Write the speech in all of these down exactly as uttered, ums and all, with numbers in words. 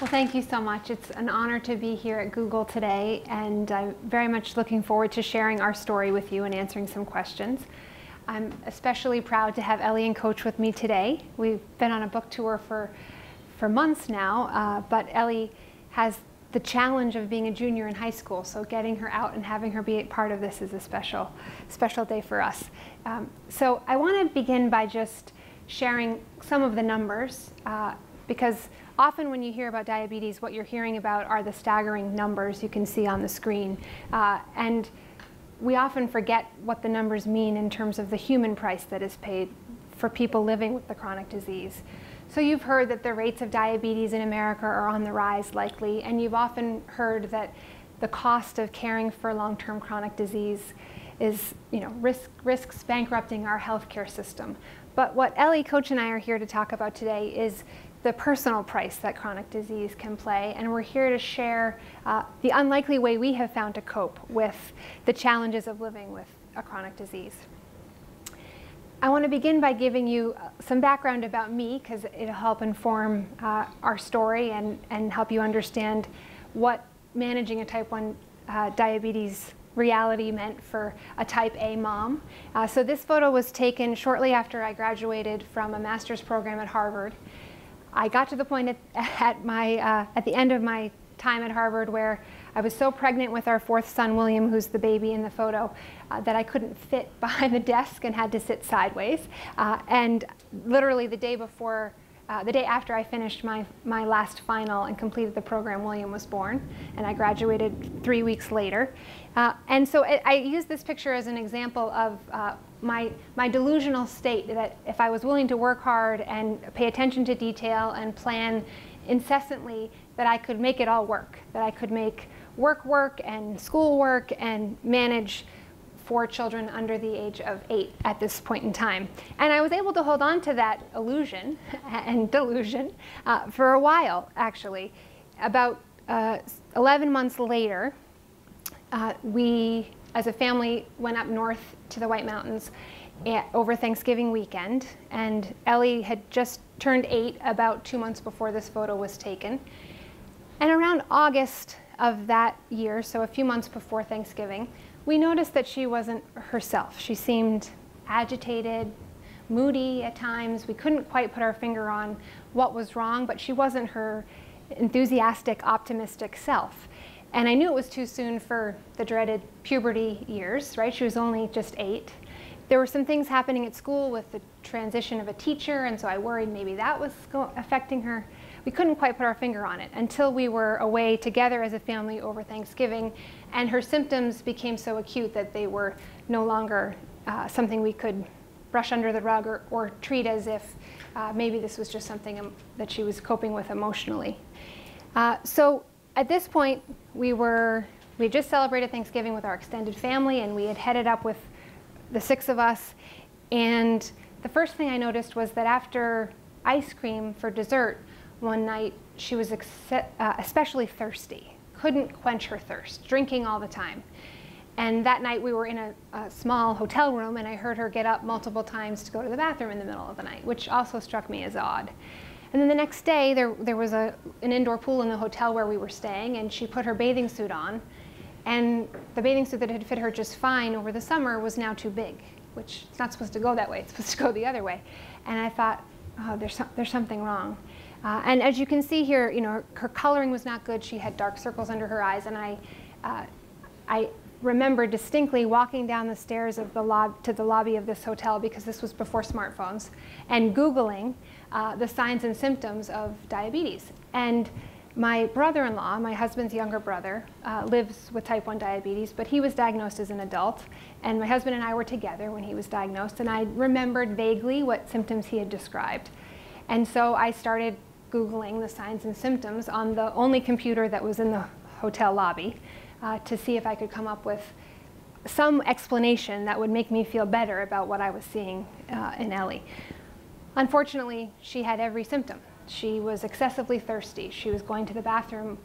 Well, thank you so much. It's an honor to be here at Google today, and I'm very much looking forward to sharing our story with you and answering some questions. I'm especially proud to have Ellie and Coach with me today. We've been on a book tour for, for months now, uh, but Ellie has the challenge of being a junior in high school, so getting her out and having her be a part of this is a special, special day for us. Um, so I want to begin by just sharing some of the numbers, uh, because often when you hear about diabetes, what you're hearing about are the staggering numbers you can see on the screen. Uh, and we often forget what the numbers mean in terms of the human price that is paid for people living with the chronic disease. So you've heard that the rates of diabetes in America are on the rise likely, and you've often heard that the cost of caring for long-term chronic disease is, you know, risk, risks bankrupting our healthcare system. But what Ellie, Coach, and I are here to talk about today is the personal price that chronic disease can play, and we're here to share uh, the unlikely way we have found to cope with the challenges of living with a chronic disease. I want to begin by giving you some background about me, because it'll help inform uh, our story and, and help you understand what managing a type one uh, diabetes reality meant for a type A mom. Uh, so this photo was taken shortly after I graduated from a master's program at Harvard. I got to the point at, at, my, uh, at the end of my time at Harvard where I was so pregnant with our fourth son, William, who's the baby in the photo, uh, that I couldn't fit behind the desk and had to sit sideways. Uh, and literally the day before, uh, the day after I finished my, my last final and completed the program, William was born, and I graduated three weeks later. Uh, and so it, I use this picture as an example of uh, My, my delusional state that if I was willing to work hard and pay attention to detail and plan incessantly, that I could make it all work, that I could make work work and school work and manage four children under the age of eight at this point in time. And I was able to hold on to that illusion and delusion uh, for a while, actually. About uh, eleven months later, uh, we, as a family, went up north to the White Mountains at, over Thanksgiving weekend, and Ellie had just turned eight about two months before this photo was taken. And around August of that year, so a few months before Thanksgiving, we noticed that she wasn't herself. She seemed agitated, moody at times. We couldn't quite put our finger on what was wrong, but she wasn't her enthusiastic, optimistic self. And I knew it was too soon for the dreaded puberty years, right? She was only just eight. There were some things happening at school with the transition of a teacher, and so I worried maybe that was affecting her. We couldn't quite put our finger on it until we were away together as a family over Thanksgiving, and her symptoms became so acute that they were no longer uh, something we could brush under the rug or, or treat as if uh, maybe this was just something that she was coping with emotionally. Uh, so. At this point, we were, we had just celebrated Thanksgiving with our extended family, and we had headed up with the six of us. And the first thing I noticed was that after ice cream for dessert one night, she was ex uh, especially thirsty, couldn't quench her thirst, drinking all the time. And that night we were in a, a small hotel room, and I heard her get up multiple times to go to the bathroom in the middle of the night, which also struck me as odd. And then the next day, there, there was a, an indoor pool in the hotel where we were staying, and she put her bathing suit on. And the bathing suit that had fit her just fine over the summer was now too big, which it's not supposed to go that way. It's supposed to go the other way. And I thought, oh, there's, some, there's something wrong. Uh, and as you can see here, you know, her, her coloring was not good. She had dark circles under her eyes. And I, uh, I remember distinctly walking down the stairs of the lob to the lobby of this hotel, because this was before smartphones, and Googling Uh, the signs and symptoms of diabetes. And my brother-in-law, my husband's younger brother, uh, lives with type one diabetes, but he was diagnosed as an adult. And my husband and I were together when he was diagnosed, and I remembered vaguely what symptoms he had described. And so I started Googling the signs and symptoms on the only computer that was in the hotel lobby uh, to see if I could come up with some explanation that would make me feel better about what I was seeing uh, in Ellie. Unfortunately, she had every symptom. She was excessively thirsty. She was going to the bathroom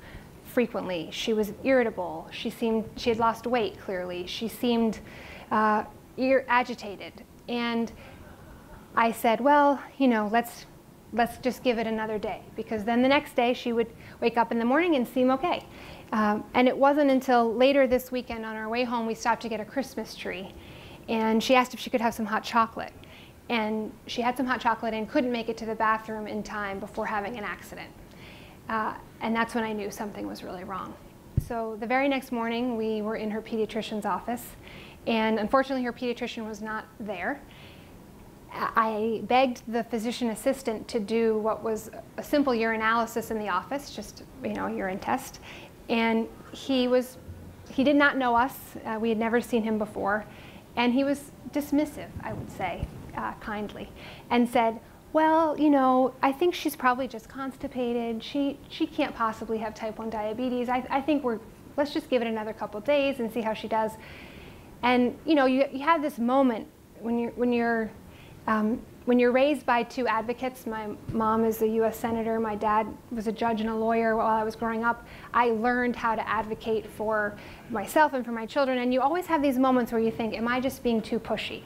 frequently. She was irritable. She seemed, she had lost weight, clearly. She seemed uh, agitated. And I said, well, you know, let's let's just give it another day, because then the next day she would wake up in the morning and seem okay. Um, and it wasn't until later this weekend on our way home we stopped to get a Christmas tree, and she asked if she could have some hot chocolate. And she had some hot chocolate and couldn't make it to the bathroom in time before having an accident. Uh, and that's when I knew something was really wrong. So the very next morning we were in her pediatrician's office, and unfortunately her pediatrician was not there. I begged the physician assistant to do what was a simple urinalysis in the office, just you know, a urine test. And he was, he did not know us. Uh, we had never seen him before. And he was dismissive, I would say, uh, kindly, and said, well, you know, I think she's probably just constipated. She, she can't possibly have type one diabetes. I, I think we're, let's just give it another couple days and see how she does. And, you know, you, you have this moment when you're, when you're Um, when you're raised by two advocates, my mom is a U S senator, my dad was a judge and a lawyer while I was growing up, I learned how to advocate for myself and for my children, and you always have these moments where you think, am I just being too pushy?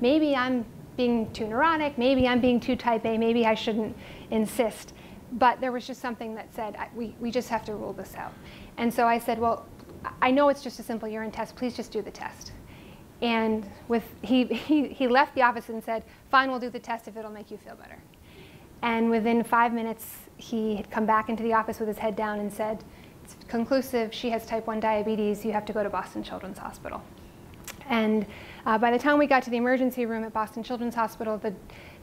Maybe I'm being too neurotic, maybe I'm being too type A, maybe I shouldn't insist. But there was just something that said, we, we just have to rule this out. And so I said, well, I know it's just a simple urine test, please just do the test. And with, he, he, he left the office and said, fine, we'll do the test if it'll make you feel better. And within five minutes, he had come back into the office with his head down and said, it's conclusive, she has type one diabetes, you have to go to Boston Children's Hospital. And uh, by the time we got to the emergency room at Boston Children's Hospital, the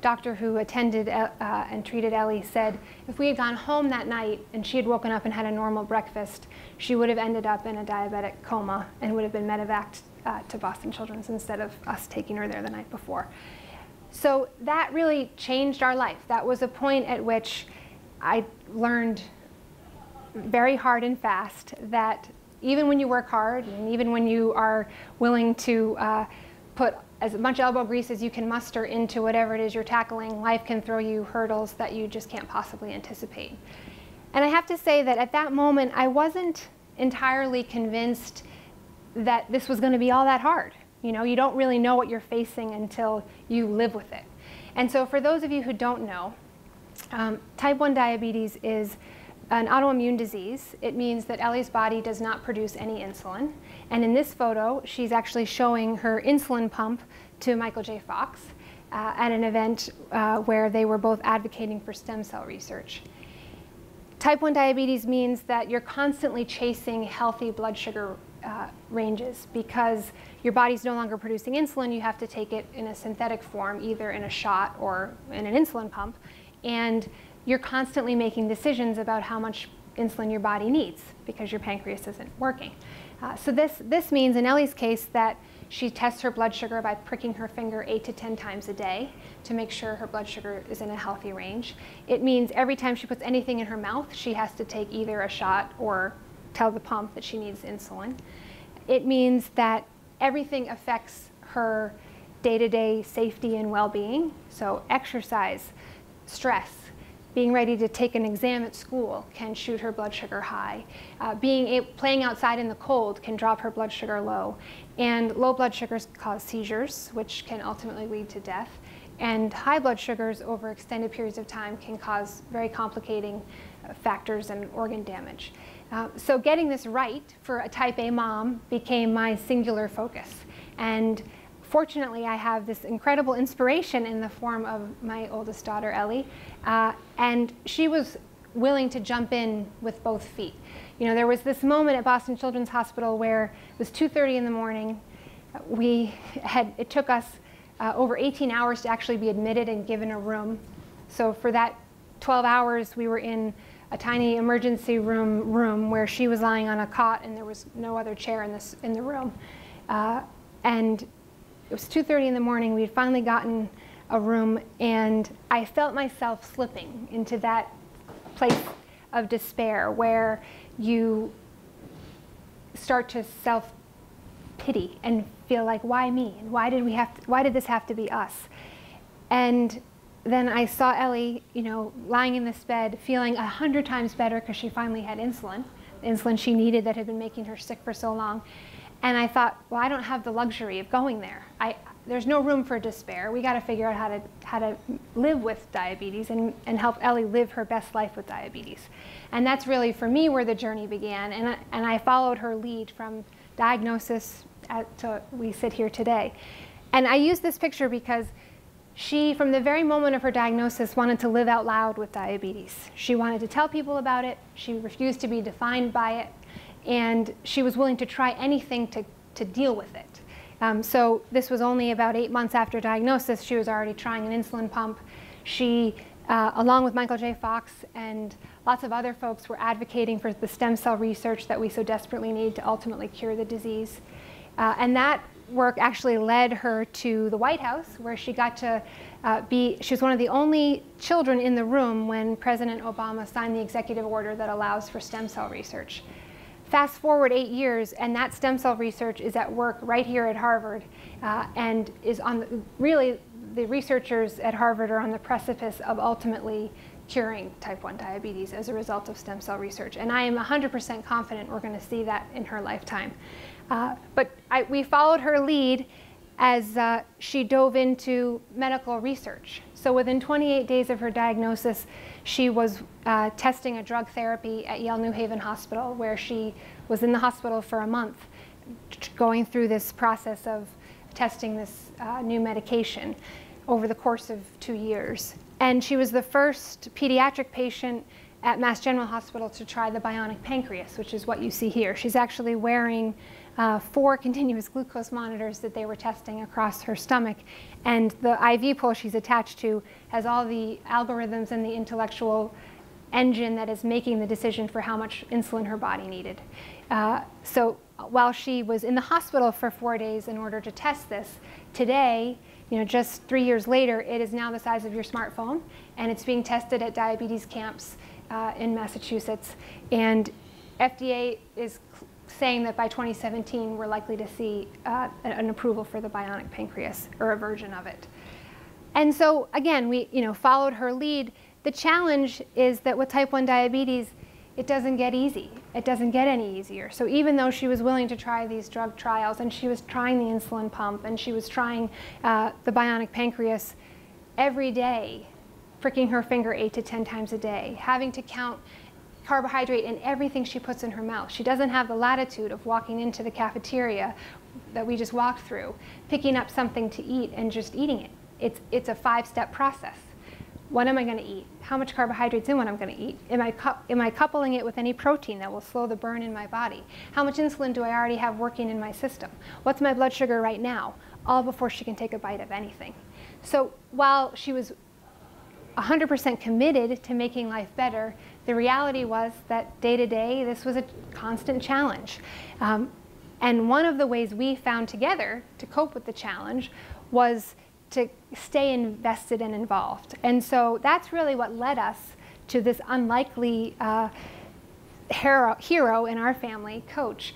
doctor who attended uh, and treated Ellie said, if we had gone home that night and she had woken up and had a normal breakfast, she would have ended up in a diabetic coma and would have been medevaced Uh, to Boston Children's instead of us taking her there the night before. So that really changed our life. That was a point at which I learned very hard and fast that even when you work hard and even when you are willing to uh, put as much elbow grease as you can muster into whatever it is you're tackling, life can throw you hurdles that you just can't possibly anticipate. And I have to say that at that moment I wasn't entirely convinced that this was going to be all that hard. You know, you don't really know what you're facing until you live with it. And so for those of you who don't know, um, type one diabetes is an autoimmune disease. It means that Ellie's body does not produce any insulin. And in this photo, she's actually showing her insulin pump to Michael J. Fox uh, at an event uh, where they were both advocating for stem cell research. Type one diabetes means that you're constantly chasing healthy blood sugar Uh, ranges because your body's no longer producing insulin. You have to take it in a synthetic form, either in a shot or in an insulin pump, and you're constantly making decisions about how much insulin your body needs because your pancreas isn't working. Uh, so this this means in Ellie's case that she tests her blood sugar by pricking her finger eight to ten times a day to make sure her blood sugar is in a healthy range. It means every time she puts anything in her mouth, she has to take either a shot or tell the pump that she needs insulin. It means that everything affects her day-to-day safety and well-being. So exercise, stress, being ready to take an exam at school can shoot her blood sugar high. Uh, being playing outside in the cold can drop her blood sugar low. And low blood sugars cause seizures, which can ultimately lead to death. And high blood sugars over extended periods of time can cause very complicating factors and organ damage. Uh, so getting this right for a type A mom became my singular focus. And fortunately, I have this incredible inspiration in the form of my oldest daughter, Ellie. Uh, and she was willing to jump in with both feet. You know, there was this moment at Boston Children's Hospital where it was two thirty in the morning. We had, it took us uh, over eighteen hours to actually be admitted and given a room. So for that twelve hours, we were in a tiny emergency room room where she was lying on a cot and there was no other chair in this in the room. Uh, and it was two thirty in the morning. We had finally gotten a room, and I felt myself slipping into that place of despair where you start to self-pity and feel like, why me? And why did we have to, why did this have to be us? And then I saw Ellie, you know, lying in this bed, feeling a hundred times better because she finally had insulin, the insulin she needed that had been making her sick for so long. And I thought, well, I don't have the luxury of going there. I, there's no room for despair. We got to figure out how to, how to live with diabetes and, and help Ellie live her best life with diabetes. And that's really, for me, where the journey began. And I, and I followed her lead from diagnosis at, to we sit here today. And I use this picture because she, from the very moment of her diagnosis, wanted to live out loud with diabetes. She wanted to tell people about it. She refused to be defined by it. And she was willing to try anything to, to deal with it. Um, so this was only about eight months after diagnosis. She was already trying an insulin pump. She, uh, along with Michael J. Fox and lots of other folks, were advocating for the stem cell research that we so desperately need to ultimately cure the disease. Uh, and that work actually led her to the White House, where she got to uh, be, she was one of the only children in the room when President Obama signed the executive order that allows for stem cell research. Fast forward eight years, and that stem cell research is at work right here at Harvard, uh, and is on the, really the researchers at Harvard are on the precipice of ultimately curing type one diabetes as a result of stem cell research. And I am one hundred percent confident we're going to see that in her lifetime. Uh, but I, we followed her lead as uh, she dove into medical research. So within twenty-eight days of her diagnosis, she was uh, testing a drug therapy at Yale New Haven Hospital, where she was in the hospital for a month going through this process of testing this uh, new medication over the course of two years. And she was the first pediatric patient at Mass General Hospital to try the bionic pancreas, which is what you see here. She's actually wearing uh, four continuous glucose monitors that they were testing across her stomach. And the I V pole she's attached to has all the algorithms and the intellectual engine that is making the decision for how much insulin her body needed. Uh, so while she was in the hospital for four days in order to test this, today, you know, just three years later, it is now the size of your smartphone, and it's being tested at diabetes camps Uh, in Massachusetts, and F D A is saying that by twenty seventeen we're likely to see uh, an approval for the bionic pancreas, or a version of it. And so again, we you know followed her lead. The challenge is that with type one diabetes, it doesn't get easy. It doesn't get any easier. So even though she was willing to try these drug trials, and she was trying the insulin pump, and she was trying uh, the bionic pancreas every day, pricking her finger eight to ten times a day, having to count carbohydrate in everything she puts in her mouth. She doesn't have the latitude of walking into the cafeteria that we just walked through, picking up something to eat and just eating it. It's, it's a five-step process. What am I going to eat? How much carbohydrate's in what I'm going to eat? Am I, am I coupling it with any protein that will slow the burn in my body? How much insulin do I already have working in my system? What's my blood sugar right now? All before she can take a bite of anything. So while she was one hundred percent committed to making life better, the reality was that day to day, this was a constant challenge. Um, and one of the ways we found together to cope with the challenge was to stay invested and involved. And so that's really what led us to this unlikely uh, hero, hero in our family, Coach.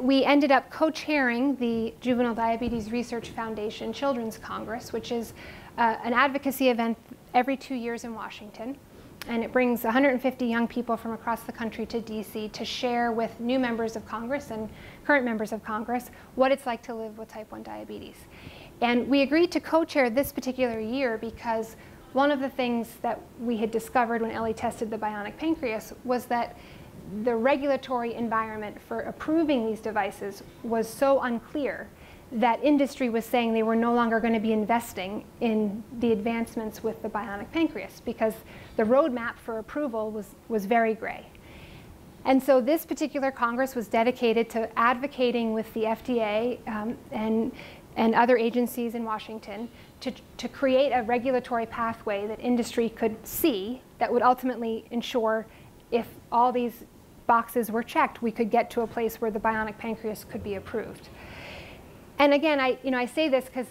We ended up co-chairing the Juvenile Diabetes Research Foundation Children's Congress, which is uh, an advocacy event every two years in Washington, and it brings one hundred fifty young people from across the country to D C to share with new members of Congress and current members of Congress what it's like to live with type one diabetes. And we agreed to co-chair this particular year because one of the things that we had discovered when Ellie tested the bionic pancreas was that the regulatory environment for approving these devices was so unclear that industry was saying they were no longer going to be investing in the advancements with the bionic pancreas because the roadmap for approval was, was very gray. And so this particular Congress was dedicated to advocating with the F D A um, and, and other agencies in Washington to, to create a regulatory pathway that industry could see that would ultimately ensure if all these boxes were checked, we could get to a place where the bionic pancreas could be approved. And again, I, you know, I say this because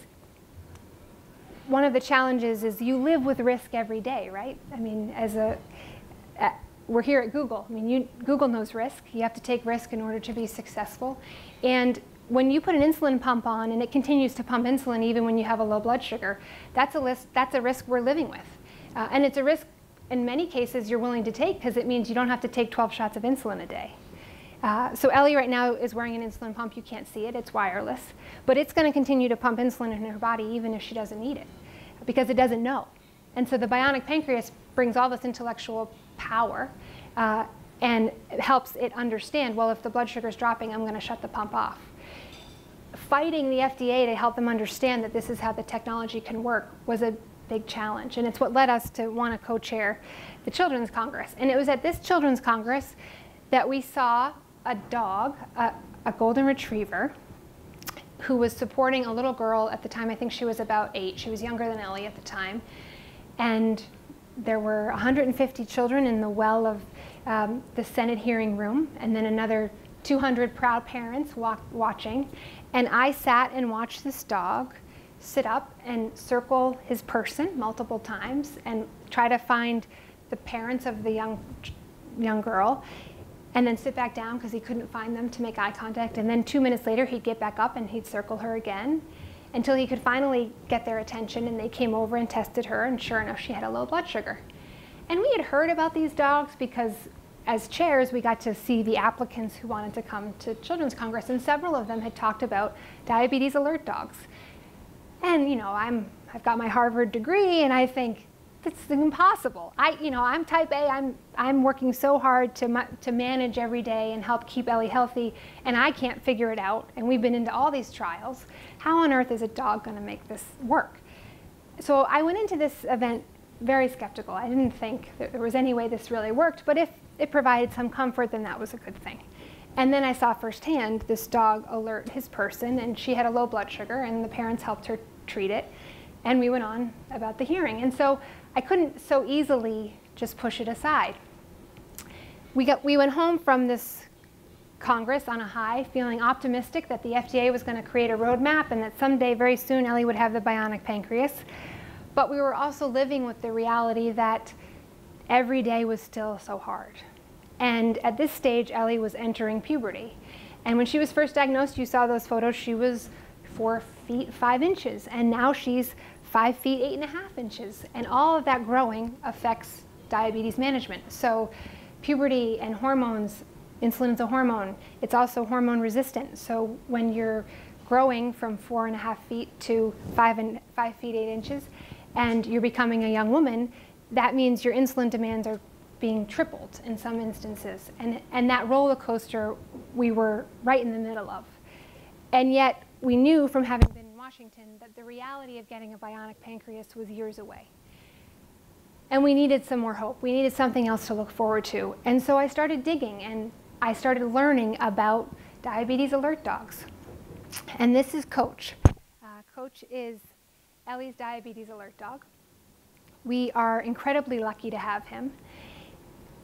one of the challenges is you live with risk every day, right? I mean, as a, uh, we're here at Google. I mean, you, Google knows risk. You have to take risk in order to be successful. And when you put an insulin pump on and it continues to pump insulin even when you have a low blood sugar, that's a, list, that's a risk we're living with. Uh, and it's a risk in many cases you're willing to take because it means you don't have to take twelve shots of insulin a day. Uh, so Ellie right now is wearing an insulin pump. You can't see it. It's wireless. But it's going to continue to pump insulin in her body even if she doesn't need it, because it doesn't know. And so the bionic pancreas brings all this intellectual power uh, and it helps it understand, well, if the blood sugar is dropping, I'm going to shut the pump off. Fighting the F D A to help them understand that this is how the technology can work was a big challenge. And it's what led us to want to co-chair the Children's Congress. And it was at this Children's Congress that we saw a dog, a, a golden retriever, who was supporting a little girl at the time. I think she was about eight. She was younger than Ellie at the time. And there were one hundred fifty children in the well of um, the Senate hearing room, and then another two hundred proud parents walk, watching. And I sat and watched this dog sit up and circle his person multiple times and try to find the parents of the young, young girl, and then sit back down because he couldn't find them to make eye contact. And then two minutes later, he'd get back up and he'd circle her again, until he could finally get their attention, and they came over and tested her, and sure enough, she had a low blood sugar. And we had heard about these dogs because as chairs, we got to see the applicants who wanted to come to Children's Congress, and several of them had talked about diabetes alert dogs. And you know, I'm, I've got my Harvard degree, and I think, that's impossible. I, you know, I'm type A, I'm, I'm working so hard to, ma to manage every day and help keep Ellie healthy, and I can't figure it out, and we've been into all these trials. How on earth is a dog gonna make this work? So I went into this event very skeptical. I didn't think that there was any way this really worked, but if it provided some comfort, then that was a good thing. And then I saw firsthand this dog alert his person, and she had a low blood sugar, and the parents helped her treat it, and we went on about the hearing. And so I couldn't so easily just push it aside. We, got, we went home from this Congress on a high, feeling optimistic that the F D A was going to create a roadmap and that someday, very soon, Ellie would have the bionic pancreas. But we were also living with the reality that every day was still so hard. And at this stage, Ellie was entering puberty. And when she was first diagnosed, you saw those photos, she was four feet, five inches. And now she's five feet, eight and a half inches. And all of that growing affects diabetes management. So puberty and hormones, insulin is a hormone. It's also hormone resistant. So when you're growing from four and a half feet to five, and, five feet, eight inches, and you're becoming a young woman, that means your insulin demands are being tripled in some instances. And, and that roller coaster we were right in the middle of. And yet we knew from having been Washington that the reality of getting a bionic pancreas was years away. And we needed some more hope. We needed something else to look forward to. And so I started digging, and I started learning about diabetes alert dogs. And this is Coach. Uh, Coach is Ellie's diabetes alert dog. We are incredibly lucky to have him.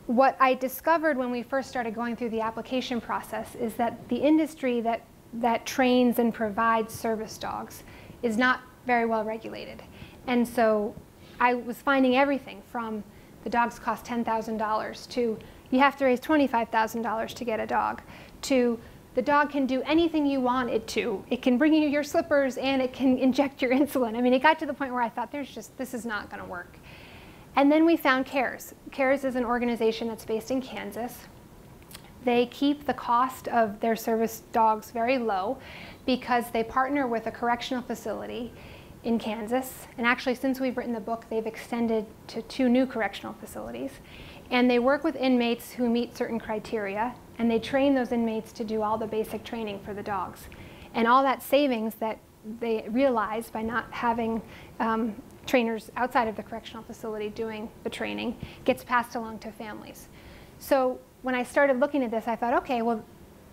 What I discovered when we first started going through the application process is that the industry that that trains and provides service dogs is not very well regulated. And so I was finding everything from the dogs cost ten thousand dollars to you have to raise twenty-five thousand dollars to get a dog, to the dog can do anything you want it to. It can bring you your slippers and it can inject your insulin. I mean, it got to the point where I thought there's just, this is not going to work. And then we found CARES. CARES is an organization that's based in Kansas. They keep the cost of their service dogs very low because they partner with a correctional facility in Kansas. And actually, since we've written the book, they've extended to two new correctional facilities. And they work with inmates who meet certain criteria, and they train those inmates to do all the basic training for the dogs. And all that savings that they realize by not having um, trainers outside of the correctional facility doing the training gets passed along to families. So when I started looking at this, I thought, okay, well,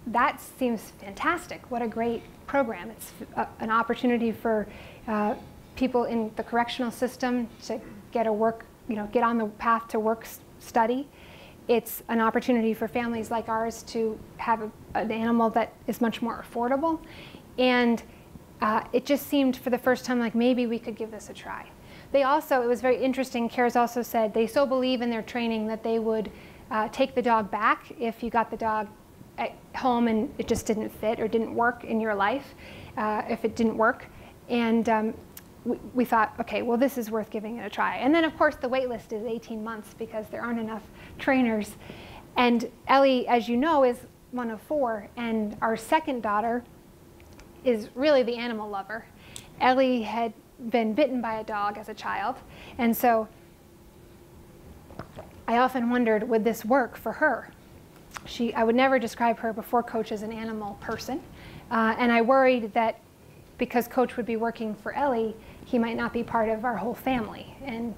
that seems fantastic. What a great program. It's a, an opportunity for uh, people in the correctional system to get a work, you know, get on the path to work study. It's an opportunity for families like ours to have a, an animal that is much more affordable. And uh, it just seemed for the first time like maybe we could give this a try. They also, it was very interesting, CARES also said they so believe in their training that they would Uh, take the dog back if you got the dog at home and it just didn't fit or didn't work in your life, uh, if it didn't work. And um, we, we thought, okay, well, this is worth giving it a try. And then, of course, the wait list is eighteen months because there aren't enough trainers. And Ellie, as you know, is one of four, and our second daughter is really the animal lover. Ellie had been bitten by a dog as a child, and so I often wondered, would this work for her? She, I would never describe her before Coach as an animal person, uh, and I worried that because Coach would be working for Ellie, he might not be part of our whole family. And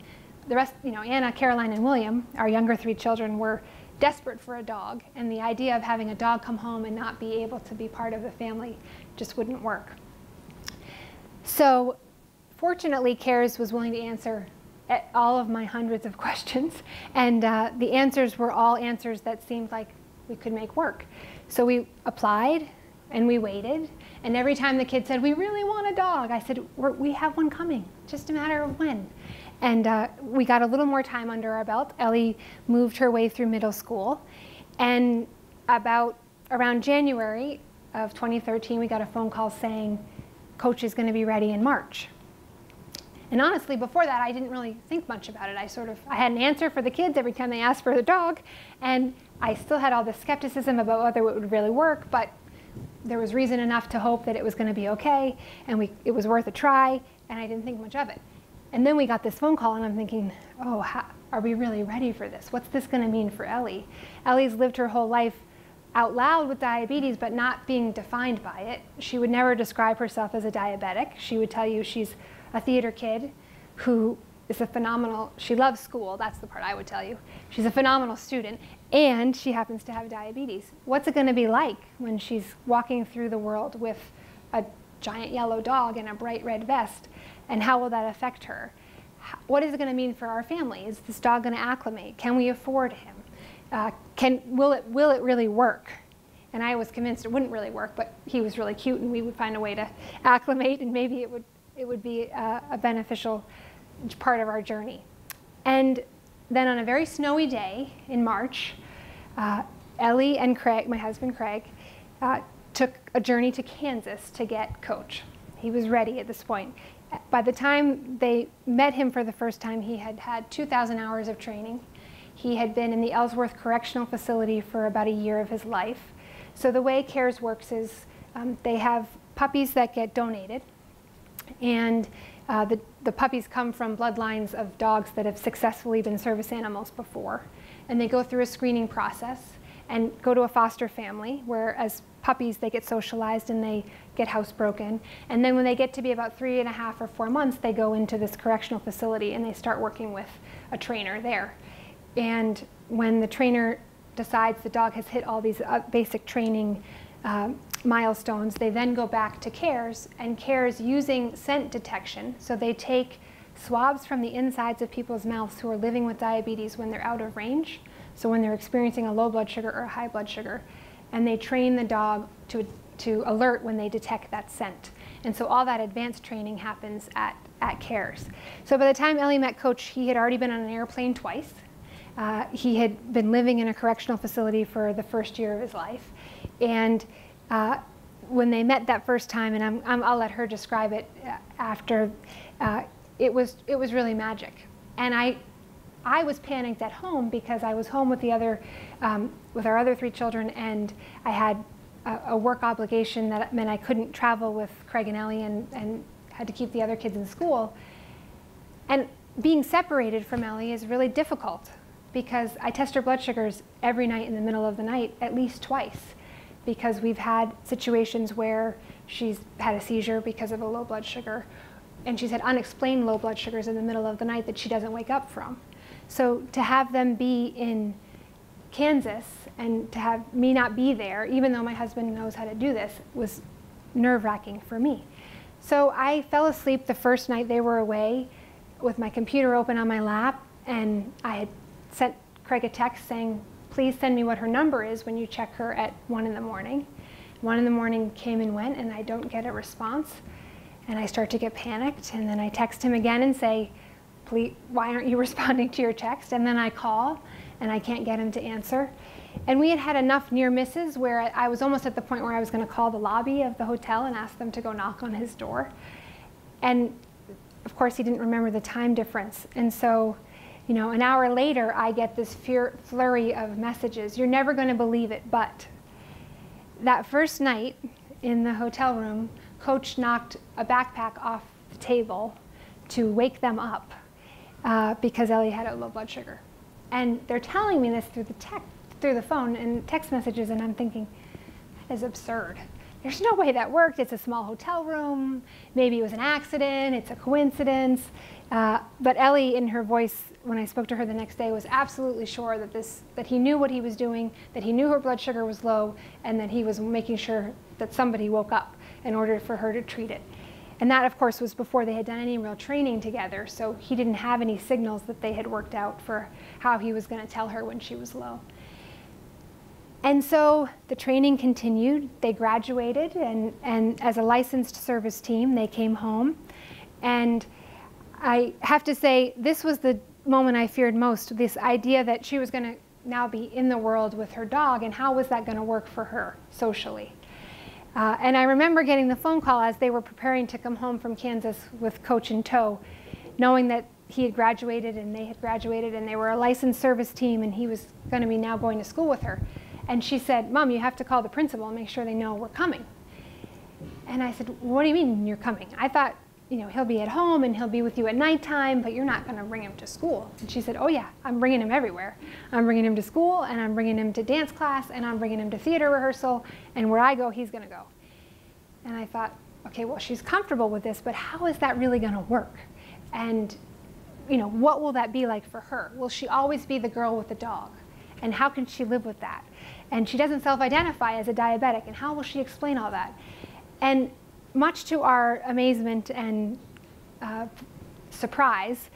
the rest, you know, Anna, Caroline, and William, our younger three children, were desperate for a dog, and the idea of having a dog come home and not be able to be part of the family just wouldn't work. So fortunately, CARES was willing to answer at all of my hundreds of questions, and uh, the answers were all answers that seemed like we could make work. So we applied, and we waited, and every time the kid said, we really want a dog, I said, we're, we have one coming, just a matter of when. And uh, we got a little more time under our belt. Ellie moved her way through middle school, and about around January of twenty thirteen, we got a phone call saying, Coach is going to be ready in March. And honestly, before that, I didn't really think much about it. I sort of, I had an answer for the kids every time they asked for the dog, and I still had all this skepticism about whether it would really work, but there was reason enough to hope that it was going to be okay, and we, it was worth a try, and I didn't think much of it. And then we got this phone call, and I'm thinking, oh, how, are we really ready for this? What's this going to mean for Ellie? Ellie's lived her whole life out loud with diabetes, but not being defined by it. She would never describe herself as a diabetic. She would tell you she's a theater kid who is a phenomenal, she loves school, that's the part I would tell you. She's a phenomenal student, and she happens to have diabetes. What's it going to be like when she's walking through the world with a giant yellow dog in a bright red vest? And how will that affect her? What is it going to mean for our family? Is this dog going to acclimate? Can we afford him? Uh, can, will it, will it really work? And I was convinced it wouldn't really work, but he was really cute, and we would find a way to acclimate, and maybe it would, it would be a, a beneficial part of our journey. And then on a very snowy day in March, uh, Ellie and Craig, my husband Craig, uh, took a journey to Kansas to get Coach. He was ready at this point. By the time they met him for the first time, he had had two thousand hours of training. He had been in the Ellsworth Correctional Facility for about a year of his life. So the way CARES works is um, they have puppies that get donated, and uh, the, the puppies come from bloodlines of dogs that have successfully been service animals before. And they go through a screening process and go to a foster family, where as puppies they get socialized and they get housebroken. And then when they get to be about three and a half or four months, they go into this correctional facility and they start working with a trainer there. And when the trainer decides the dog has hit all these basic training uh, milestones, they then go back to CARES, and CARES using scent detection. So they take swabs from the insides of people's mouths who are living with diabetes when they're out of range. So when they're experiencing a low blood sugar or a high blood sugar, and they train the dog to, to alert when they detect that scent. And so all that advanced training happens at, at CARES. So by the time Ellie met Coach, he had already been on an airplane twice. Uh, he had been living in a correctional facility for the first year of his life. And uh, when they met that first time, and I'm, I'm, I'll let her describe it after, uh, it was, it was really magic. And I, I was panicked at home because I was home with the other, um, with our other three children, and I had a, a work obligation that meant I couldn't travel with Craig and Ellie, and, and had to keep the other kids in school. And being separated from Ellie is really difficult because I test her blood sugars every night in the middle of the night, at least twice, because we've had situations where she's had a seizure because of a low blood sugar, and she's had unexplained low blood sugars in the middle of the night that she doesn't wake up from. So to have them be in Kansas and to have me not be there, even though my husband knows how to do this, was nerve-wracking for me. So I fell asleep the first night they were away with my computer open on my lap, and I had sent Craig a text saying, please send me what her number is when you check her at one in the morning. One in the morning came and went, and I don't get a response, and I start to get panicked, and then I text him again and say, please, why aren't you responding to your text? And then I call, and I can't get him to answer. And we had had enough near misses where I was almost at the point where I was going to call the lobby of the hotel and ask them to go knock on his door. And of course, he didn't remember the time difference. And so, you know, an hour later, I get this fear, flurry of messages. You're never going to believe it, but. that first night in the hotel room, Coach knocked a backpack off the table to wake them up uh, because Ellie had a low blood sugar. And they're telling me this through the, tech, through the phone and text messages, and I'm thinking, that is absurd. There's no way that worked. It's a small hotel room. Maybe it was an accident. It's a coincidence. Uh, but Ellie, in her voice, when I spoke to her the next day, was absolutely sure that, this, that he knew what he was doing, that he knew her blood sugar was low, and that he was making sure that somebody woke up in order for her to treat it. And that, of course, was before they had done any real training together, so he didn't have any signals that they had worked out for how he was going to tell her when she was low. And so the training continued. They graduated, and, and as a licensed service team, they came home. And I have to say, this was the moment I feared most, this idea that she was going to now be in the world with her dog, and how was that going to work for her socially? Uh, and I remember getting the phone call as they were preparing to come home from Kansas with Coach in tow, knowing that he had graduated and they had graduated and they were a licensed service team and he was going to be now going to school with her. And she said, "Mom, you have to call the principal and make sure they know we're coming." And I said, "What do you mean you're coming? I thought, you know, he'll be at home and he'll be with you at nighttime, but you're not going to bring him to school." And she said, "Oh yeah, I'm bringing him everywhere. I'm bringing him to school, and I'm bringing him to dance class, and I'm bringing him to theater rehearsal, and where I go, he's going to go." And I thought, okay, well, she's comfortable with this, but how is that really going to work? And, you know, what will that be like for her? Will she always be the girl with the dog? And how can she live with that? And she doesn't self-identify as a diabetic, and how will she explain all that? And much to our amazement and uh, surprise,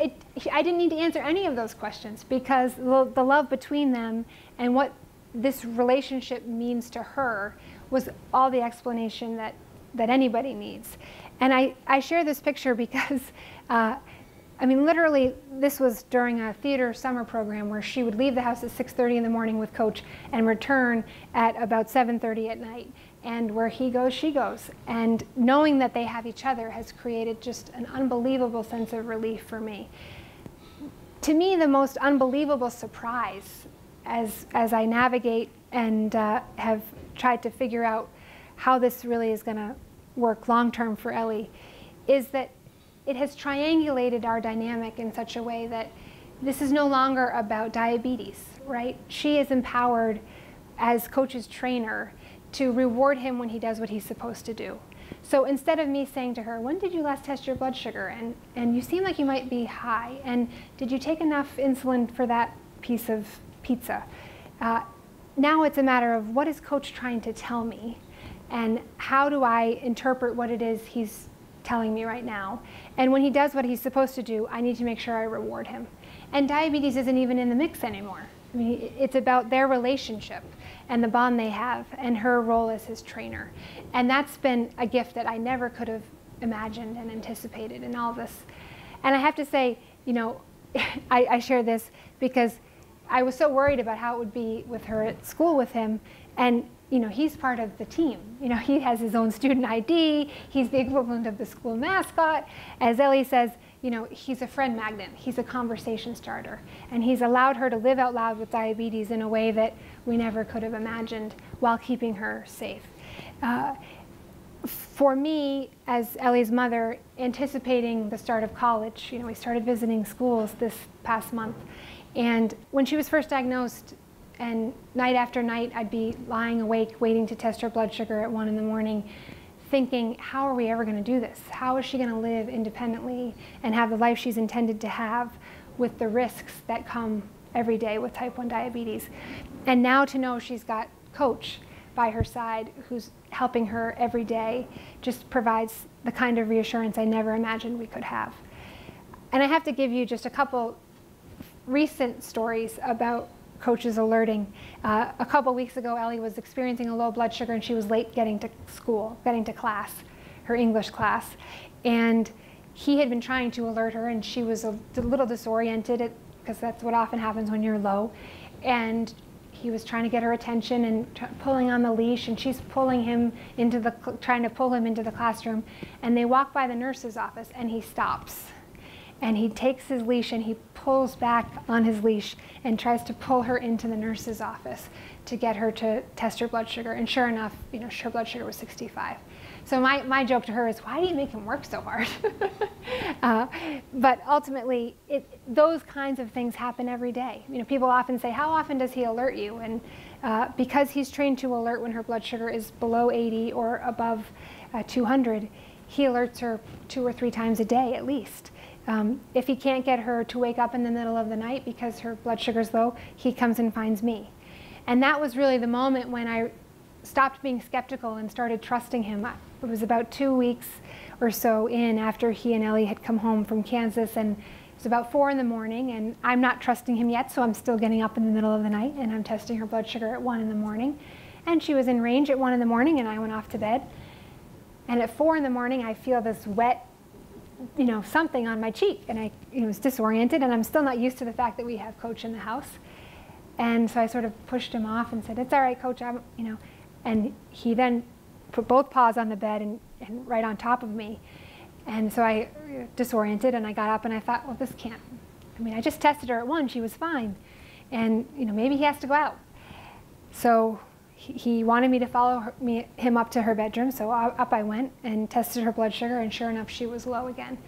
it, I didn't need to answer any of those questions, because the, the love between them and what this relationship means to her was all the explanation that, that anybody needs. And I, I share this picture because, uh, I mean, literally, this was during a theater summer program where she would leave the house at six thirty in the morning with Coach and return at about seven thirty at night. And where he goes, she goes. And knowing that they have each other has created just an unbelievable sense of relief for me. To me, the most unbelievable surprise as, as I navigate and uh, have tried to figure out how this really is going to work long-term for Ellie is that it has triangulated our dynamic in such a way that this is no longer about diabetes, right? She is empowered as Coach's trainer to reward him when he does what he's supposed to do. So instead of me saying to her, "When did you last test your blood sugar? And, and you seem like you might be high. And did you take enough insulin for that piece of pizza?" Uh, now it's a matter of, what is Coach trying to tell me? And how do I interpret what it is he's telling me right now? And when he does what he's supposed to do, I need to make sure I reward him. And diabetes isn't even in the mix anymore. I mean, it's about their relationship and the bond they have and her role as his trainer. And that's been a gift that I never could have imagined and anticipated in all this. And I have to say, you know, I, I share this because I was so worried about how it would be with her at school with him. And, you know, he's part of the team. You know, he has his own student I D. He's the equivalent of the school mascot. As Ellie says, you know, he's a friend magnet, he's a conversation starter, and he's allowed her to live out loud with diabetes in a way that we never could have imagined while keeping her safe. Uh, for me, as Ellie's mother, anticipating the start of college, you know, we started visiting schools this past month, and when she was first diagnosed, and night after night, I'd be lying awake waiting to test her blood sugar at one in the morning, thinking, how are we ever going to do this? How is she going to live independently and have the life she's intended to have with the risks that come every day with type one diabetes? And now to know she's got Coach by her side, who's helping her every day, just provides the kind of reassurance I never imagined we could have. And I have to give you just a couple recent stories about Coach's alerting. Uh, a couple weeks ago, Ellie was experiencing a low blood sugar, and she was late getting to school, getting to class, her English class. And he had been trying to alert her, and she was a little disoriented, because that's what often happens when you're low. And he was trying to get her attention and t pulling on the leash, and she's pulling him into the, trying to pull him into the classroom. And they walk by the nurse's office, and he stops. and he takes his leash and he pulls back on his leash and tries to pull her into the nurse's office to get her to test her blood sugar. And sure enough, you know, her blood sugar was sixty-five. So my, my joke to her is, why do you make him work so hard? uh, but ultimately, it, those kinds of things happen every day. You know, people often say, how often does he alert you? And uh, because he's trained to alert when her blood sugar is below eighty or above uh, two hundred, he alerts her two or three times a day at least. Um, if he can't get her to wake up in the middle of the night because her blood sugar's low, he comes and finds me. And that was really the moment when I stopped being skeptical and started trusting him. It was about two weeks or so in after he and Ellie had come home from Kansas, and it was about four in the morning, and I'm not trusting him yet, so I'm still getting up in the middle of the night, and I'm testing her blood sugar at one in the morning. And she was in range at one in the morning, and I went off to bed. And at four in the morning, I feel this wet, you know, something on my cheek, and I you know, was disoriented, and I'm still not used to the fact that we have Coach in the house. And so I sort of pushed him off and said, it's all right, Coach, I'm, you know. And he then put both paws on the bed and, and right on top of me. And so I disoriented, and I got up, and I thought, well, this can't. I mean, I just tested her at one. She was fine. And, you know, maybe he has to go out. So he, he wanted me to follow her, me, him up to her bedroom. So up I went and tested her blood sugar, and sure enough, she was low again.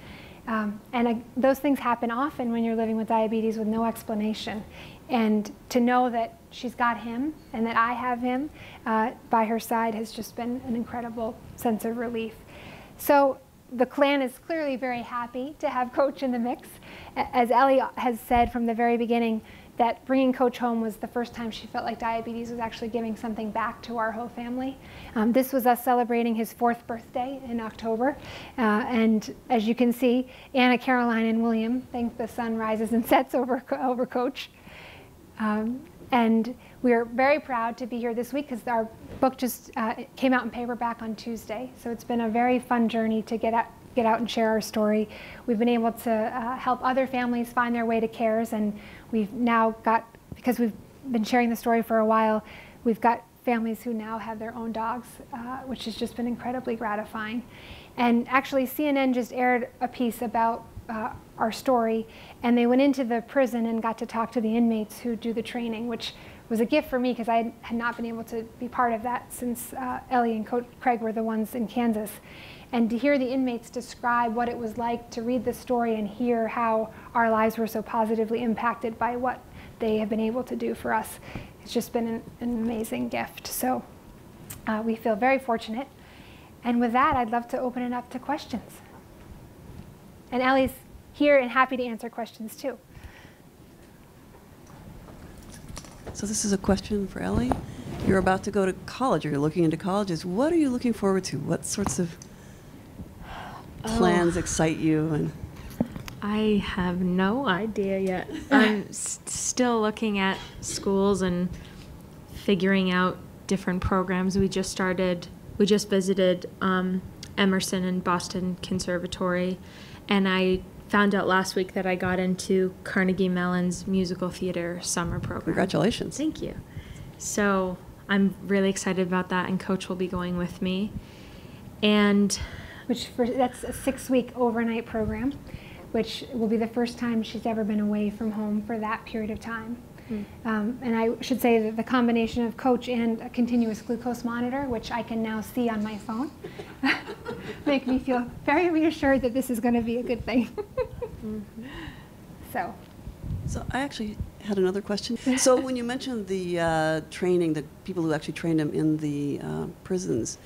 Um, and I, those things happen often when you're living with diabetes with no explanation. And to know that she's got him and that I have him uh, by her side has just been an incredible sense of relief. So the clan is clearly very happy to have Coach in the mix. As Ellie has said from the very beginning, that bringing Coach home was the first time she felt like diabetes was actually giving something back to our whole family. Um, this was us celebrating his fourth birthday in October. Uh, and as you can see, Anna, Caroline, and William think the sun rises and sets over, over Coach. Um, and we are very proud to be here this week because our book just uh, came out in paperback on Tuesday. So it's been a very fun journey to get out, get out and share our story. We've been able to uh, help other families find their way to CARES, and we've now got, because we've been sharing the story for a while, we've got families who now have their own dogs, uh, which has just been incredibly gratifying. And actually, C N N just aired a piece about Uh, our story, and they went into the prison and got to talk to the inmates who do the training, which was a gift for me because I had not been able to be part of that since uh, Ellie and Co Craig were the ones in Kansas. And to hear the inmates describe what it was like to read the story and hear how our lives were so positively impacted by what they have been able to do for us, it's just been an, an amazing gift. So uh, we feel very fortunate. And with that, I'd love to open it up to questions. And Ellie's here and happy to answer questions too. So this is a question for Ellie. You're about to go to college, or you're looking into colleges. What are you looking forward to? What sorts of plans oh. excite you? And I have no idea yet. I'm s still looking at schools and figuring out different programs. We just started, we just visited um, Emerson and Boston Conservatory, and I found out last week that I got into Carnegie Mellon's musical theater summer program. Congratulations. Thank you. So I'm really excited about that, and Coach will be going with me. And which for, that's a six-week overnight program, which will be the first time she's ever been away from home for that period of time. Mm. Um, and I should say that the combination of Coach and a continuous glucose monitor, which I can now see on my phone, make me feel very reassured that this is going to be a good thing. Mm-hmm. So. So I actually had another question. So when you mentioned the uh, training, the people who actually trained them in the uh, prisons,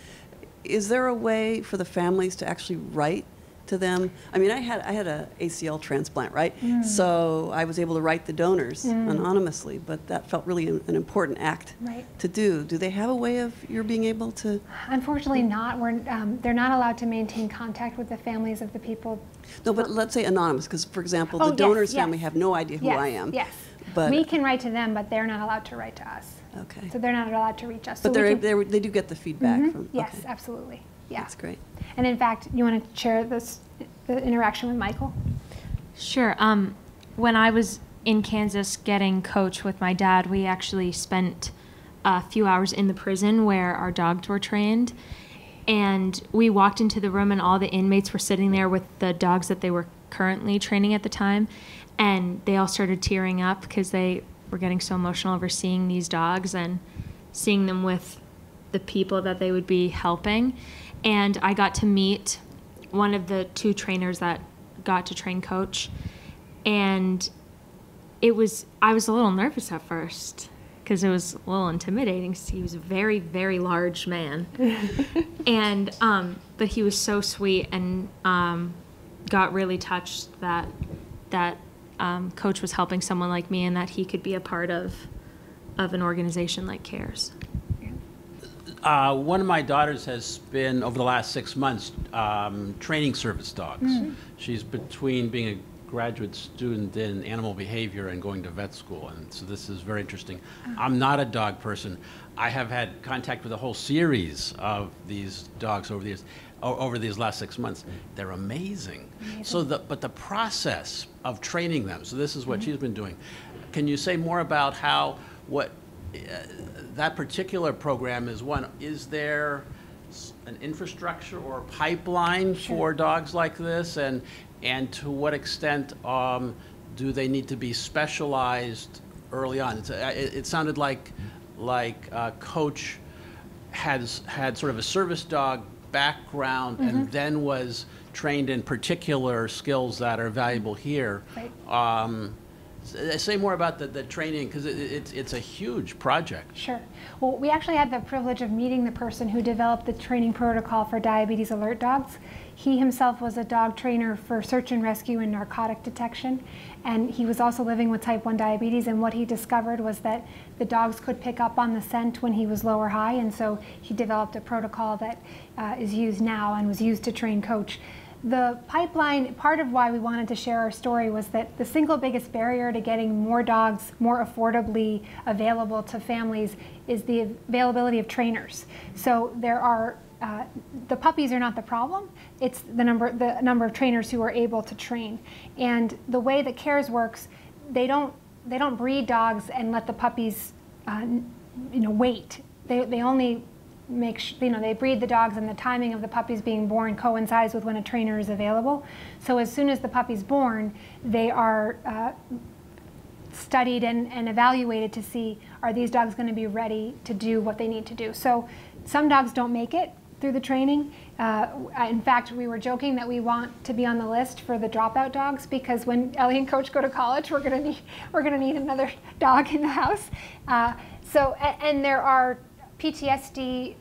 is there a way for the families to actually write to them? I mean, I had I had a A C L transplant, right? Mm. So I was able to write the donors mm. anonymously, but that felt really an, an important act right. to do. Do they have a way of you're being able to? Unfortunately, not. We're um, they're not allowed to maintain contact with the families of the people. No, but let's say anonymous, because for example, the oh, donor's yes, yes. family have no idea who yes, I am. Yes, but we can write to them, but they're not allowed to write to us. Okay. So they're not allowed to reach us. But so they they do get the feedback. Mm-hmm. from, yes, okay. absolutely. Yeah. That's great. And in fact, you want to share this, the interaction with Michael? Sure. Um, when I was in Kansas getting Coach with my dad, we actually spent a few hours in the prison where our dogs were trained. And we walked into the room and all the inmates were sitting there with the dogs that they were currently training at the time. And they all started tearing up because they were getting so emotional over seeing these dogs and seeing them with the people that they would be helping. And I got to meet one of the two trainers that got to train Coach. And it was, I was a little nervous at first because it was a little intimidating. He was a very, very large man. and um, but he was so sweet and um, got really touched that that um, Coach was helping someone like me and that he could be a part of of an organization like CARES. Uh, one of my daughters has been, over the last six months, um, training service dogs. Mm-hmm. She's between being a graduate student in animal behavior and going to vet school, and so this is very interesting. I'm not a dog person. I have had contact with a whole series of these dogs over these over these last six months. They're amazing. amazing. So the but the process of training them. So this is what mm-hmm. she's been doing. Can you say more about how what uh, that particular program is? One, is there an infrastructure or a pipeline sure. for dogs like this, and and to what extent um, do they need to be specialized early on? It's, it, it sounded like like uh, Coach has had sort of a service dog background mm-hmm. and then was trained in particular skills that are valuable here. Right. Um, Say more about the, the training, because it, it's, it's a huge project. Sure. Well, we actually had the privilege of meeting the person who developed the training protocol for diabetes alert dogs. He himself was a dog trainer for search and rescue and narcotic detection, and he was also living with type one diabetes, and what he discovered was that the dogs could pick up on the scent when he was low or high, and so he developed a protocol that uh, is used now and was used to train Coach. The pipeline, part of why we wanted to share our story was that the single biggest barrier to getting more dogs more affordably available to families is the availability of trainers. So there are, uh, the puppies are not the problem, it's the number, the number of trainers who are able to train. And the way that CARES works, they don't, they don't breed dogs and let the puppies uh, you know, wait. They, they only make you know they breed the dogs, and the timing of the puppies being born coincides with when a trainer is available. So as soon as the puppy's born, they are uh, studied and, and evaluated to see, are these dogs going to be ready to do what they need to do? So some dogs don't make it through the training. Uh, in fact, we were joking that we want to be on the list for the dropout dogs, because when Ellie and Coach go to college, we're going to need we're going to need another dog in the house. Uh, so and there are P T S D,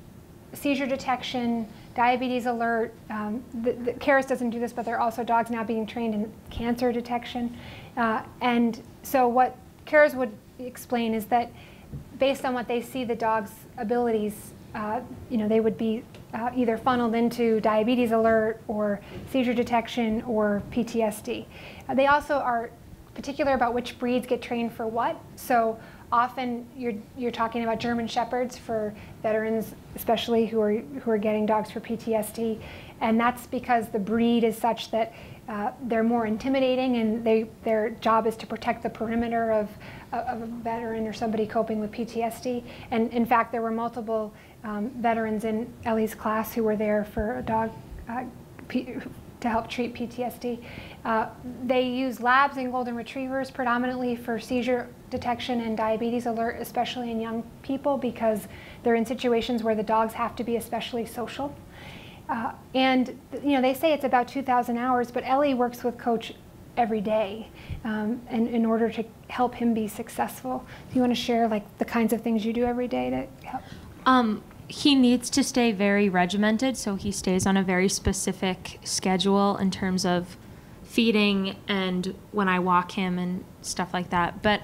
seizure detection, diabetes alert. Um, the, the CARES doesn't do this, but there are also dogs now being trained in cancer detection. Uh, and so what CARES would explain is that based on what they see the dog's abilities, uh, you know, they would be uh, either funneled into diabetes alert or seizure detection or P T S D. Uh, they also are particular about which breeds get trained for what. So often you're, you're talking about German Shepherds for veterans, especially who are, who are getting dogs for P T S D. And that's because the breed is such that uh, they're more intimidating, and they, their job is to protect the perimeter of, of a veteran or somebody coping with P T S D. And in fact, there were multiple um, veterans in Ellie's class who were there for a dog uh, P to help treat P T S D. Uh, they use labs and golden retrievers predominantly for seizure detection and diabetes alert, especially in young people, because they're in situations where the dogs have to be especially social. Uh, and you know, they say it's about two thousand hours, but Ellie works with Coach every day um, and in order to help him be successful. Do you want to share like the kinds of things you do every day to help? Um, He needs to stay very regimented, so he stays on a very specific schedule in terms of feeding and when I walk him and stuff like that. But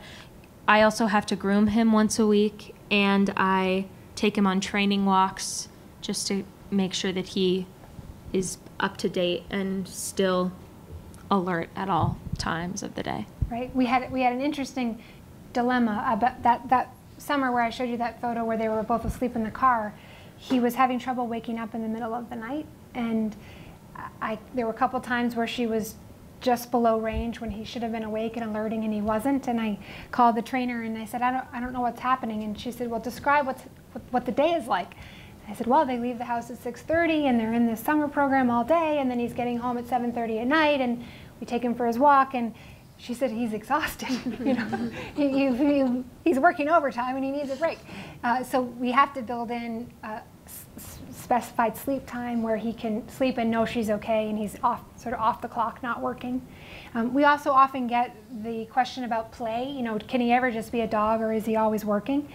I also have to groom him once a week, and I take him on training walks just to make sure that he is up to date and still alert at all times of the day. Right. We had we had an interesting dilemma about that that. summer where I showed you that photo where they were both asleep in the car. He was having trouble waking up in the middle of the night, and I, there were a couple times where she was just below range when he should have been awake and alerting, and he wasn't. And I called the trainer and I said, I don't, I don't know what's happening. And she said, well, describe what's, what, what the day is like. I said, well, they leave the house at six thirty, and they're in this summer program all day, and then he's getting home at seven thirty at night, and we take him for his walk, and she said, he's exhausted. You know, he, he, he, he's working overtime, and he needs a break. Uh, so we have to build in uh, s specified sleep time where he can sleep and know she's okay, and he's off, sort of off the clock, not working. Um, we also often get the question about play. You know, can he ever just be a dog, or is he always working?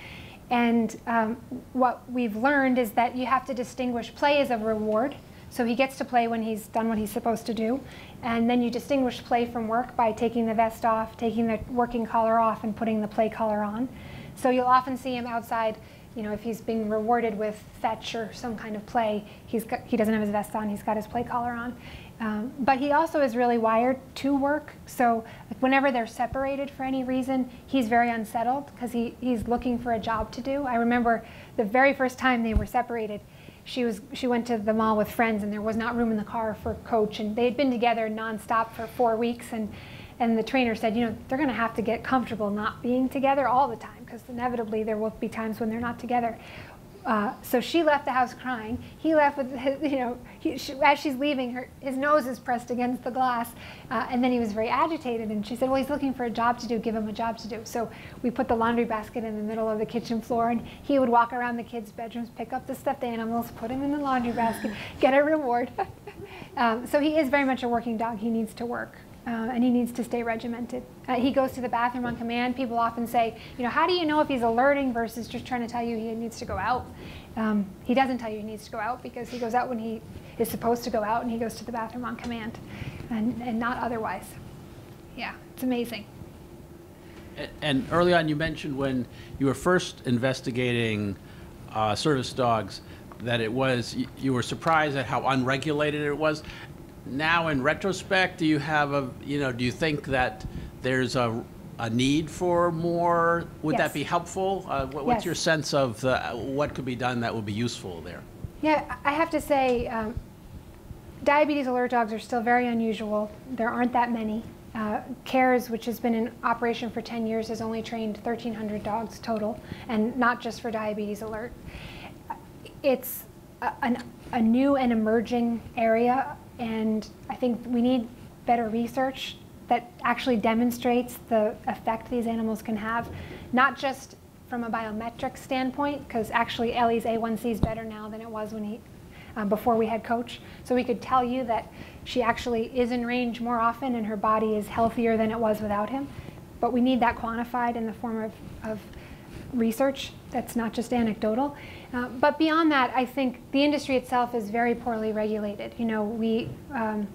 And um, what we've learned is that you have to distinguish play as a reward. So he gets to play when he's done what he's supposed to do. And then you distinguish play from work by taking the vest off, taking the working collar off, and putting the play collar on. So you'll often see him outside, you know, if he's being rewarded with fetch or some kind of play, he's got, he doesn't have his vest on, he's got his play collar on. Um, but he also is really wired to work. So whenever they're separated for any reason, he's very unsettled because he, he's looking for a job to do. I remember the very first time they were separated, She, was, she went to the mall with friends, and there was not room in the car for Coach. And they had been together nonstop for four weeks. And, and the trainer said, you know, they're going to have to get comfortable not being together all the time, because inevitably there will be times when they're not together. Uh, so she left the house crying. He left with, his, you know, he, she, as she's leaving, her, his nose is pressed against the glass. Uh, and then he was very agitated. And she said, well, he's looking for a job to do. Give him a job to do. So we put the laundry basket in the middle of the kitchen floor. And he would walk around the kids' bedrooms, pick up the stuffed animals, put them in the laundry basket, get a reward. um, so he is very much a working dog. He needs to work. Uh, and he needs to stay regimented. Uh, he goes to the bathroom on command. People often say, you know, how do you know if he's alerting versus just trying to tell you he needs to go out? Um, he doesn't tell you he needs to go out, because he goes out when he is supposed to go out, and he goes to the bathroom on command, and, and not otherwise. Yeah, it's amazing. And, and early on you mentioned when you were first investigating uh, service dogs that it was, you, you were surprised at how unregulated it was. Now, in retrospect, do you have a, you know, do you think that there's a, a need for more? Would yes. that be helpful? Uh, what, yes. What's your sense of the, what could be done that would be useful there? Yeah, I have to say, um, diabetes alert dogs are still very unusual. There aren't that many. Uh, CARES, which has been in operation for ten years, has only trained thirteen hundred dogs total, and not just for diabetes alert. It's a, an, a new and emerging area. And I think we need better research that actually demonstrates the effect these animals can have, not just from a biometric standpoint, because actually Ellie's A one C is better now than it was when he, um, before we had Coach. So we could tell you that she actually is in range more often, and her body is healthier than it was without him. But we need that quantified in the form of, of research that's not just anecdotal. Uh, but beyond that, I think the industry itself is very poorly regulated. You know, we, um,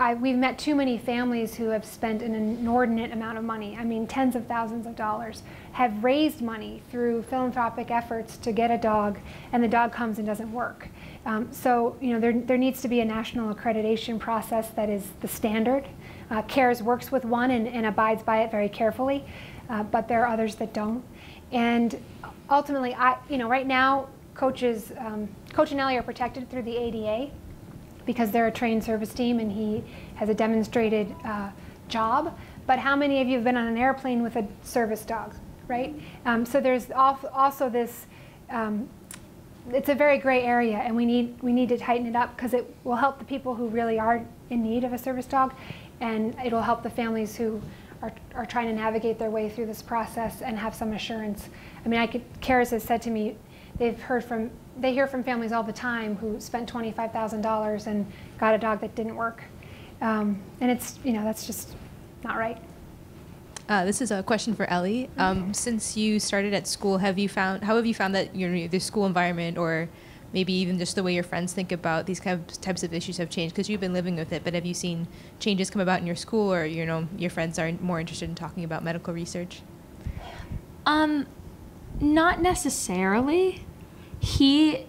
I, we've met too many families who have spent an inordinate amount of money, I mean tens of thousands of dollars, have raised money through philanthropic efforts to get a dog, and the dog comes and doesn't work. Um, so, you know, there, there needs to be a national accreditation process that is the standard. Uh, CARES works with one and, and abides by it very carefully, uh, but there are others that don't. And ultimately, I, you know, right now, coaches, um, Coach and Ellie are protected through the A D A because they're a trained service team, and he has a demonstrated uh, job. But how many of you have been on an airplane with a service dog, right? Um, so there's also this, um, it's a very gray area, and we need, we need to tighten it up, because it will help the people who really are in need of a service dog, and it'll help the families who Are, are trying to navigate their way through this process and have some assurance. I mean, I could, CARES has said to me, they've heard from, they hear from families all the time who spent twenty-five thousand dollars and got a dog that didn't work. Um, and it's, you know, that's just not right. Uh, this is a question for Ellie. Um, mm-hmm. Since you started at school, have you found, how have you found that your, the school environment, or maybe even just the way your friends think about these kind of types of issues, have changed? Because you've been living with it, but have you seen changes come about in your school, or you know your friends are more interested in talking about medical research? Um, not necessarily. He,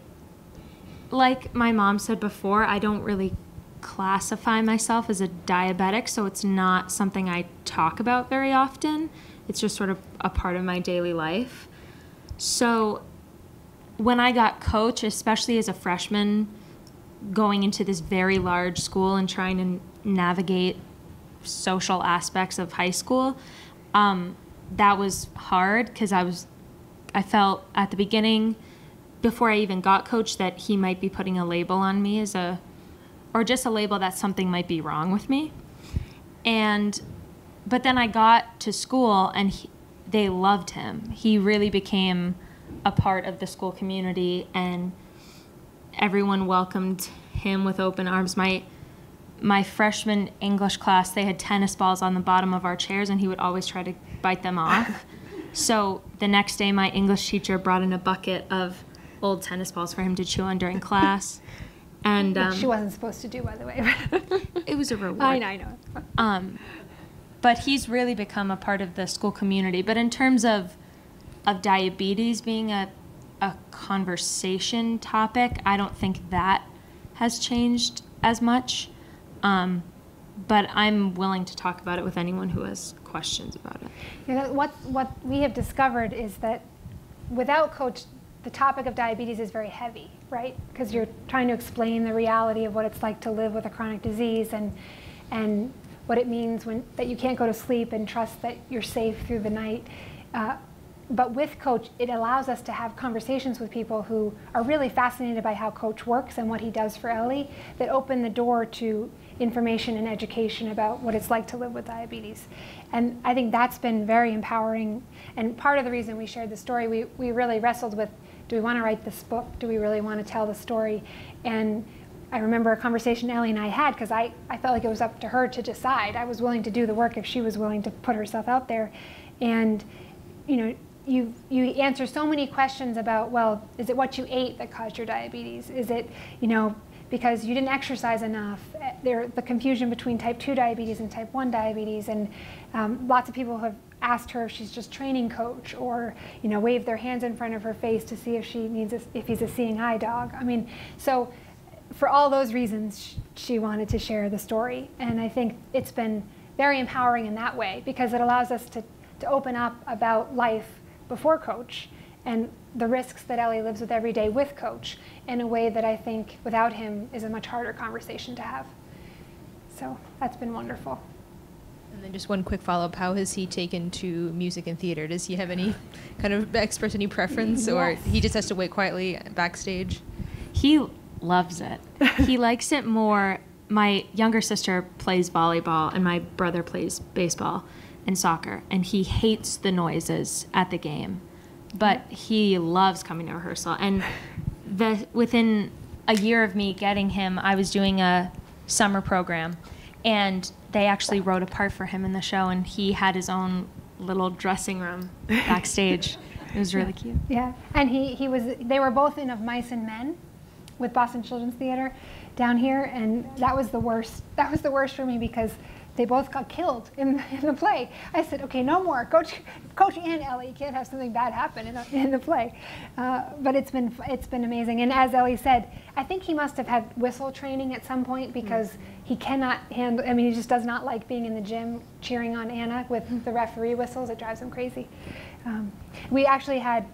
like my mom said before, I don't really classify myself as a diabetic, so it's not something I talk about very often. It's just sort of a part of my daily life. So when I got Coach, especially as a freshman, going into this very large school and trying to navigate social aspects of high school, um, that was hard, because I was, I felt at the beginning before I even got Coach that he might be putting a label on me as a, or just a label that something might be wrong with me. And, but then I got to school and he, they loved him. He really became a part of the school community, and everyone welcomed him with open arms. My, my freshman English class, they had tennis balls on the bottom of our chairs, and he would always try to bite them off. So the next day, my English teacher brought in a bucket of old tennis balls for him to chew on during class. And um, she wasn't supposed to do, by the way. It was a reward. I know, I know. Um, but he's really become a part of the school community. But in terms of, of diabetes being a, a conversation topic, I don't think that has changed as much. Um, but I'm willing to talk about it with anyone who has questions about it. You know, what, what we have discovered is that without Coach, the topic of diabetes is very heavy, right? Because you're trying to explain the reality of what it's like to live with a chronic disease, and, and what it means when, that you can't go to sleep and trust that you're safe through the night. Uh, but with Coach, it allows us to have conversations with people who are really fascinated by how Coach works and what he does for Ellie, that open the door to information and education about what it's like to live with diabetes. And I think that's been very empowering. And part of the reason we shared the story, we, we really wrestled with, do we want to write this book? Do we really want to tell the story? And I remember a conversation Ellie and I had, because I, I felt like it was up to her to decide. I was willing to do the work if she was willing to put herself out there. And you know, you, you answer so many questions about, well, is it what you ate that caused your diabetes? Is it, you know, because you didn't exercise enough? There, the confusion between type two diabetes and type one diabetes, and um, lots of people have asked her if she's just training Coach, or you know, waved their hands in front of her face to see if she needs a, if he's a seeing eye dog. I mean, so for all those reasons, she wanted to share the story, and I think it's been very empowering in that way, because it allows us to to open up about life before Coach and the risks that Ellie lives with every day with Coach in a way that I think without him is a much harder conversation to have. So that's been wonderful. And then just one quick follow-up, how has he taken to music and theater? Does he have any kind of express any preference, or yes, he just has to wait quietly backstage? He loves it. He likes it more. My younger sister plays volleyball and my brother plays baseball and soccer, and he hates the noises at the game, but he loves coming to rehearsal. And the, within a year of me getting him, I was doing a summer program, and they actually wrote a part for him in the show, and he had his own little dressing room backstage. It was really cute. Yeah, and he, he was, they were both in Of Mice and Men with Boston Children's Theater down here, and that was the worst, that was the worst for me, because they both got killed in, in the play. I said, okay, no more. Coach, Coach and Ellie can't have something bad happen in the, in the play. Uh, but it's been, it's been amazing. And as Ellie said, I think he must have had whistle training at some point, because mm-hmm. he cannot handle, I mean, he just does not like being in the gym cheering on Anna with mm-hmm. the referee whistles. It drives him crazy. Um, we actually had,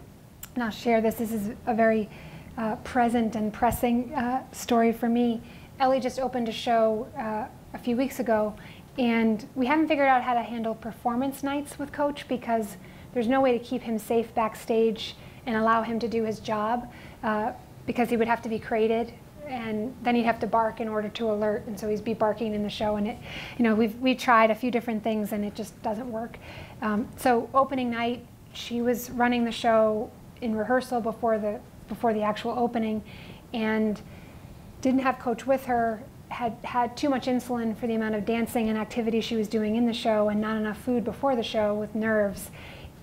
and I'll share this, this is a very uh, present and pressing uh, story for me. Ellie just opened a show uh, a few weeks ago, and we haven't figured out how to handle performance nights with Coach, because there's no way to keep him safe backstage and allow him to do his job, uh, because he would have to be crated, and then he'd have to bark in order to alert, and so he'd be barking in the show. And it, you know, we've we tried a few different things, and it just doesn't work. Um, so opening night, she was running the show in rehearsal before the before the actual opening, and didn't have Coach with her. Had had too much insulin for the amount of dancing and activity she was doing in the show, and not enough food before the show with nerves.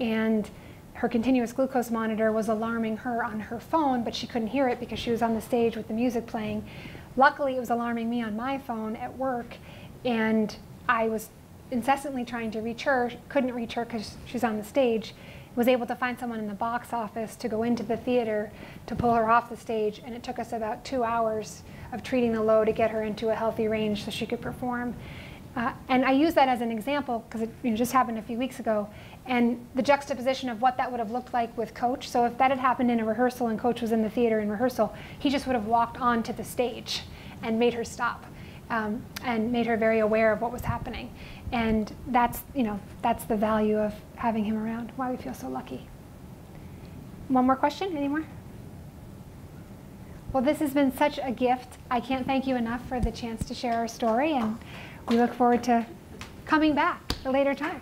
And her continuous glucose monitor was alarming her on her phone, but she couldn't hear it because she was on the stage with the music playing. Luckily, it was alarming me on my phone at work, and I was incessantly trying to reach her, couldn't reach her because she was on the stage. Was able to find someone in the box office to go into the theater to pull her off the stage, and it took us about two hours of treating the low to get her into a healthy range so she could perform. Uh, and I use that as an example, because it you know, just happened a few weeks ago, and the juxtaposition of what that would have looked like with Coach. So if that had happened in a rehearsal and Coach was in the theater in rehearsal, he just would have walked onto the stage and made her stop, um, and made her very aware of what was happening. And that's, you know, that's the value of having him around, why we feel so lucky. One more question, any more? Well, this has been such a gift. I can't thank you enough for the chance to share our story, and we look forward to coming back at a later time.